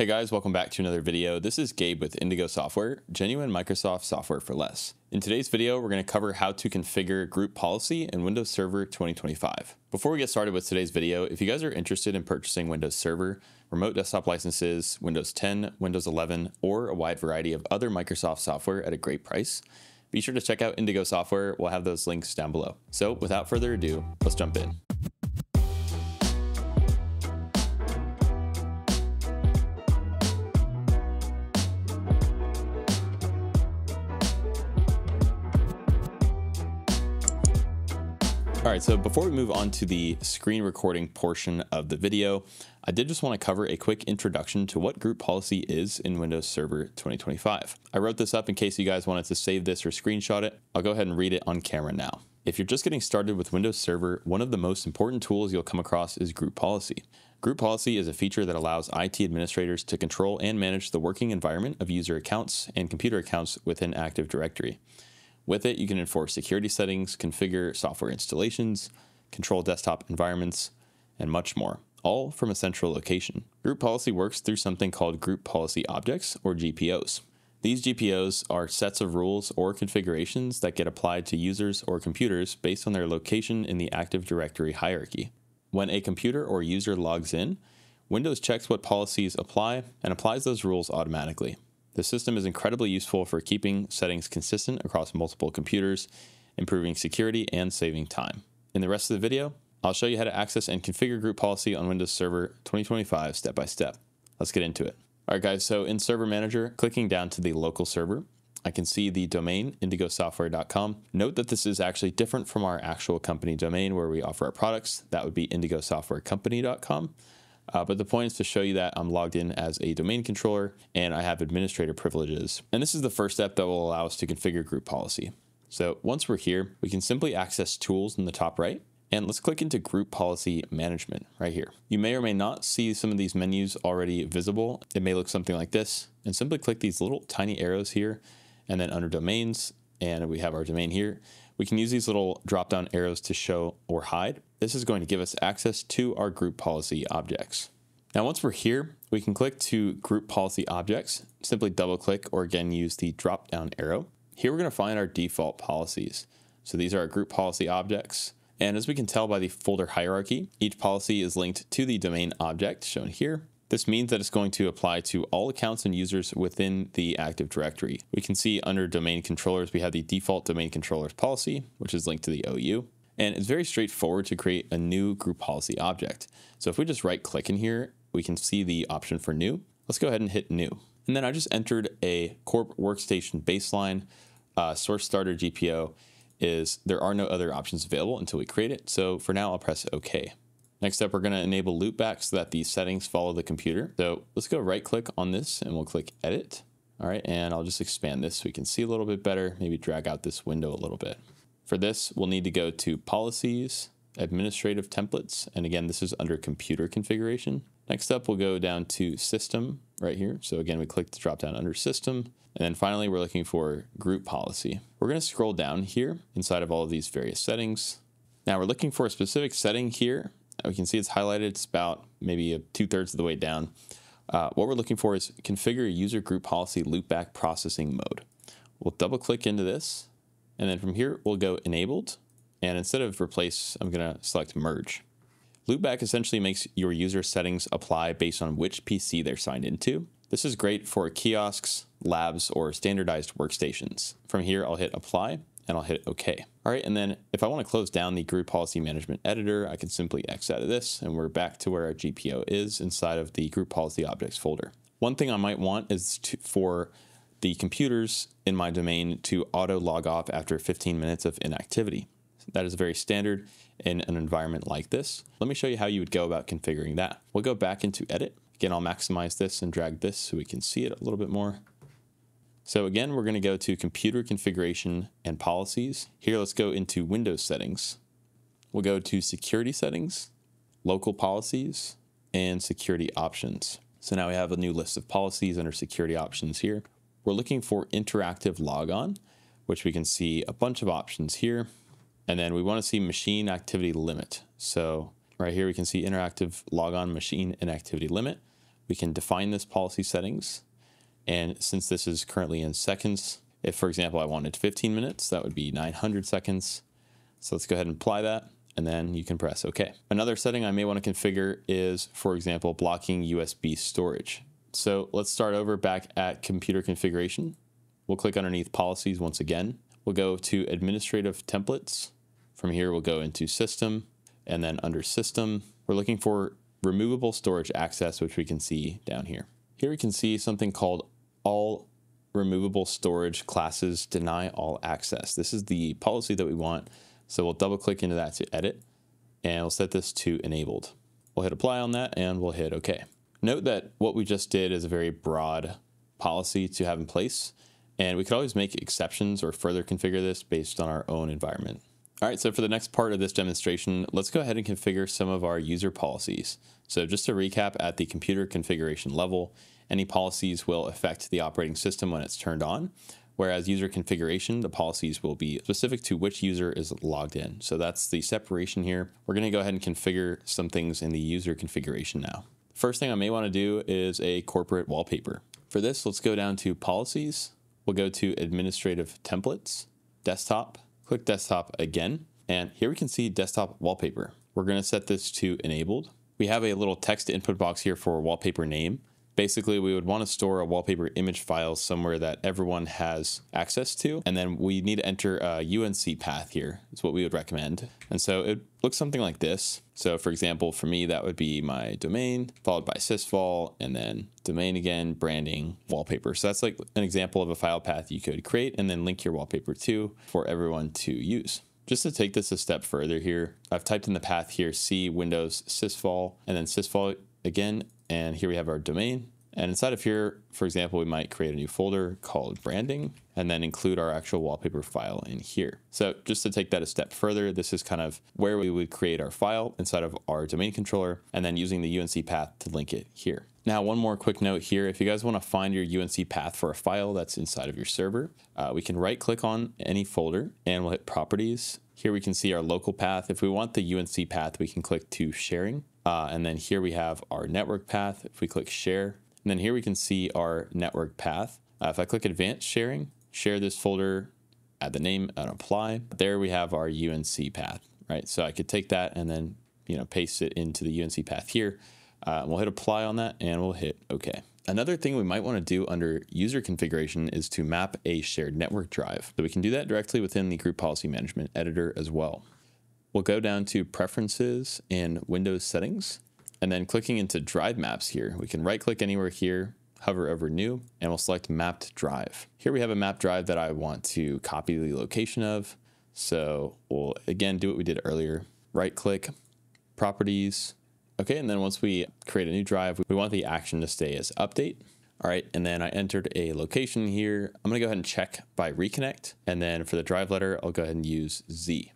Hey guys, welcome back to another video. This is Gabe with Indigo Software, genuine Microsoft software for less. In today's video, we're going to cover how to configure group policy in Windows Server 2025. Before we get started with today's video, if you guys are interested in purchasing Windows Server, remote desktop licenses, Windows 10, Windows 11, or a wide variety of other Microsoft software at a great price, be sure to check out Indigo Software. We'll have those links down below. So without further ado, let's jump in. All right, so before we move on to the screen recording portion of the video, I did just want to cover a quick introduction to what group policy is in Windows Server 2025. I wrote this up in case you guys wanted to save this or screenshot it. I'll go ahead and read it on camera now. If you're just getting started with Windows Server, one of the most important tools you'll come across is group policy. Group policy is a feature that allows IT administrators to control and manage the working environment of user accounts and computer accounts within Active Directory. With it, you can enforce security settings, configure software installations, control desktop environments, and much more, all from a central location. Group policy works through something called Group Policy Objects, or GPOs. These GPOs are sets of rules or configurations that get applied to users or computers based on their location in the Active Directory hierarchy. When a computer or user logs in, Windows checks what policies apply and applies those rules automatically. The system is incredibly useful for keeping settings consistent across multiple computers, improving security, and saving time. In the rest of the video, I'll show you how to access and configure group policy on Windows Server 2025 step by step. Let's get into it. All right, guys, so in Server Manager, clicking down to the local server, I can see the domain indigosoftware.com. Note that this is actually different from our actual company domain where we offer our products. That would be indigosoftwarecompany.com. But the point is to show you that I'm logged in as a domain controller and I have administrator privileges. And this is the first step that will allow us to configure group policy. So once we're here, we can simply access tools in the top right. And let's click into Group Policy Management right here. You may or may not see some of these menus already visible. It may look something like this. And simply click these little tiny arrows here. And then under domains, and we have our domain here. We can use these little drop-down arrows to show or hide. This is going to give us access to our group policy objects. Now, once we're here, we can click to Group Policy Objects, simply double-click or again use the drop-down arrow. Here we're going to find our default policies. So these are our group policy objects. And as we can tell by the folder hierarchy, each policy is linked to the domain object shown here. This means that it's going to apply to all accounts and users within the Active Directory. We can see under domain controllers, we have the default domain controllers policy, which is linked to the OU. And it's very straightforward to create a new group policy object. So if we just right click in here, we can see the option for new. Let's go ahead and hit new. And then I just entered a Corp workstation baseline source starter GPO. There are no other options available until we create it. So for now, I'll press OK. Next up, we're going to enable loopback so that the settings follow the computer. So let's go right click on this and we'll click edit. All right, and I'll just expand this so we can see a little bit better. Maybe drag out this window a little bit. For this, we'll need to go to policies, administrative templates. And again, this is under computer configuration. Next up, we'll go down to system right here. So again, we click the drop down under system. And then finally, we're looking for group policy. We're going to scroll down here inside of all of these various settings. Now we're looking for a specific setting here. We can see it's highlighted. It's about maybe 2/3 of the way down. What we're looking for is configure user group policy loopback processing mode. We'll double click into this. And then from here, we'll go enabled. And instead of replace, I'm going to select merge. Loopback essentially makes your user settings apply based on which PC they're signed into. This is great for kiosks, labs, or standardized workstations. From here, I'll hit apply. And I'll hit OK. All right, and then if I want to close down the Group Policy Management Editor, I can simply X out of this, and we're back to where our GPO is inside of the Group Policy Objects folder. One thing I might want is for the computers in my domain to auto log off after 15 minutes of inactivity. That is very standard in an environment like this. Let me show you how you would go about configuring that. We'll go back into Edit. Again, I'll maximize this and drag this so we can see it a little bit more. So again, we're going to go to Computer Configuration and Policies. Here, let's go into Windows Settings. We'll go to Security Settings, Local Policies, and Security Options. So now we have a new list of policies under Security Options here. We're looking for Interactive Logon, which we can see a bunch of options here. And then we want to see Machine Activity Limit. So right here, we can see Interactive Logon Machine Inactivity Limit. we can define this policy settings. And since this is currently in seconds, if, for example, I wanted 15 minutes, that would be 900 seconds. So let's go ahead and apply that, and then you can press OK. Another setting I may want to configure is, for example, blocking USB storage. So let's start over back at computer configuration. We'll click underneath policies once again. We'll go to administrative templates. From here, we'll go into system, and then under system, we're looking for removable storage access, which we can see down here. Here we can see something called all removable storage classes deny all access. This is the policy that we want. So we'll double click into that to edit, and we'll set this to enabled. We'll hit apply on that, and we'll hit OK. Note that what we just did is a very broad policy to have in place, and we could always make exceptions or further configure this based on our own environment. All right, so for the next part of this demonstration, let's go ahead and configure some of our user policies. So just to recap, at the computer configuration level, any policies will affect the operating system when it's turned on. Whereas user configuration, the policies will be specific to which user is logged in. So that's the separation here. We're going to go ahead and configure some things in the user configuration now. First thing I may want to do is a corporate wallpaper. For this, let's go down to policies. We'll go to administrative templates, desktop, click desktop again. And here we can see desktop wallpaper. We're going to set this to enabled. We have a little text input box here for wallpaper name. Basically, we would want to store a wallpaper image file somewhere that everyone has access to, and then we need to enter a UNC path here. It's what we would recommend. And so it looks something like this. So for example, for me, that would be my domain, followed by sysvol, and then domain again, branding, wallpaper. So that's like an example of a file path you could create and then link your wallpaper to for everyone to use. Just to take this a step further here, I've typed in the path here, C Windows sysvol, and then sysvol again. And here we have our domain. And inside of here, for example, we might create a new folder called branding and then include our actual wallpaper file in here. So just to take that a step further, this is kind of where we would create our file inside of our domain controller and then using the UNC path to link it here. Now, one more quick note here. If you guys want to find your UNC path for a file that's inside of your server, we can right click on any folder and we'll hit properties. Here we can see our local path. If we want the UNC path, we can click to sharing. And then here we have our network path. If we click share, and then here we can see our network path. If I click advanced sharing, share this folder, add the name and apply, there we have our UNC path, right? So I could take that and then, you know, paste it into the UNC path here. We'll hit apply on that and we'll hit OK. Another thing we might want to do under user configuration is to map a shared network drive. So we can do that directly within the Group Policy Management Editor as well. We'll go down to Preferences and Windows Settings, and then clicking into Drive Maps here, we can right-click anywhere here, hover over New, and we'll select Mapped Drive. Here we have a mapped drive that I want to copy the location of. So we'll, again, do what we did earlier, right-click, Properties. Okay, and then once we create a new drive, we want the action to stay as Update. All right, and then I entered a location here. I'm gonna go ahead and check by Reconnect, and then for the drive letter, I'll go ahead and use Z.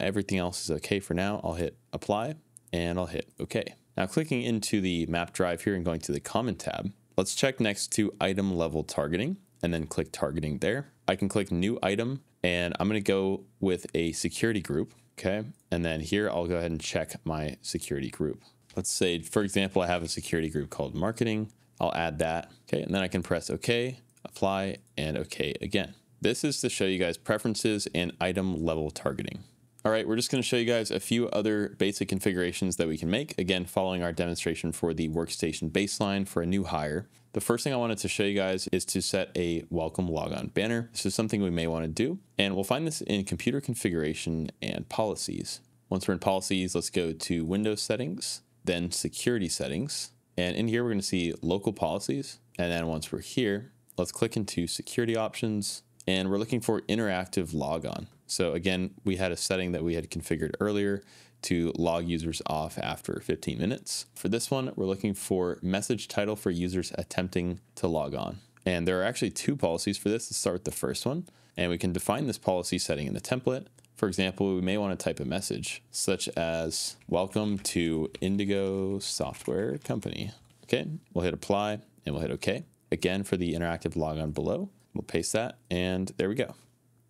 Everything else is okay for now. I'll hit apply and I'll hit okay. Now clicking into the map drive here and going to the comment tab, let's check next to item level targeting and then click targeting there. I can click new item and I'm going to go with a security group. Okay. And then here I'll go ahead and check my security group. Let's say, for example, I have a security group called marketing. I'll add that. Okay. And then I can press okay, apply and okay again. This is to show you guys preferences and item level targeting. All right, we're just going to show you guys a few other basic configurations that we can make, again, following our demonstration for the workstation baseline for a new hire. The first thing I wanted to show you guys is to set a welcome logon banner. This is something we may want to do, and we'll find this in computer configuration and policies. Once we're in policies, let's go to Windows settings, then security settings. And in here, we're going to see local policies. And then once we're here, let's click into security options, and we're looking for interactive logon. So again, we had a setting that we had configured earlier to log users off after 15 minutes. For this one, we're looking for message title for users attempting to log on. And there are actually two policies for this. Let's start with the first one. And we can define this policy setting in the template. For example, we may want to type a message such as welcome to Indigo Software Company. Okay, we'll hit apply and we'll hit OK. Again, for the interactive logon below, we'll paste that and there we go.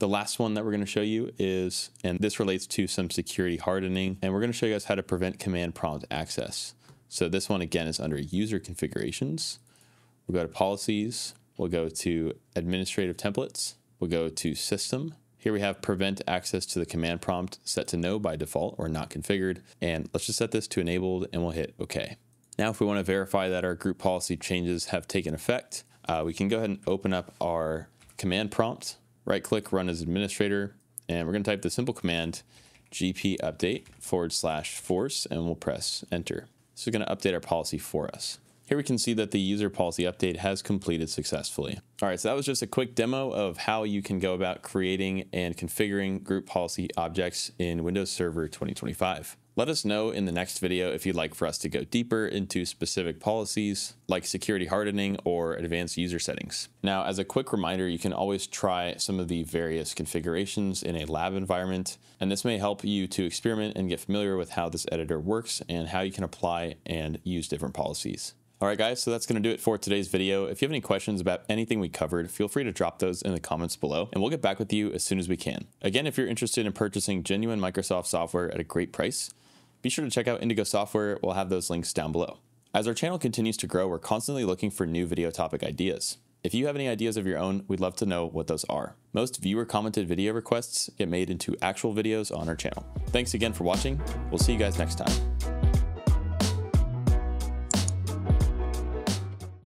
The last one that we're going to show you is, and this relates to some security hardening, and we're going to show you guys how to prevent command prompt access. So this one again is under user configurations. We'll go to policies, we'll go to administrative templates, we'll go to system. Here we have prevent access to the command prompt set to no by default or not configured. And let's just set this to enabled and we'll hit OK. Now, if we want to verify that our group policy changes have taken effect, we can go ahead and open up our command prompt, right click, run as administrator. And we're going to type the simple command gpupdate/force, and we'll press enter. This is going to update our policy for us. Here we can see that the user policy update has completed successfully. All right, so that was just a quick demo of how you can go about creating and configuring group policy objects in Windows Server 2025. Let us know in the next video if you'd like for us to go deeper into specific policies like security hardening or advanced user settings. Now, as a quick reminder, you can always try some of the various configurations in a lab environment, and this may help you to experiment and get familiar with how this editor works and how you can apply and use different policies. All right, guys, so that's going to do it for today's video. If you have any questions about anything we covered, feel free to drop those in the comments below, and we'll get back with you as soon as we can. Again, if you're interested in purchasing genuine Microsoft software at a great price, be sure to check out Indigo Software. We'll have those links down below. As our channel continues to grow, we're constantly looking for new video topic ideas. If you have any ideas of your own, we'd love to know what those are. Most viewer-commented video requests get made into actual videos on our channel. Thanks again for watching. We'll see you guys next time.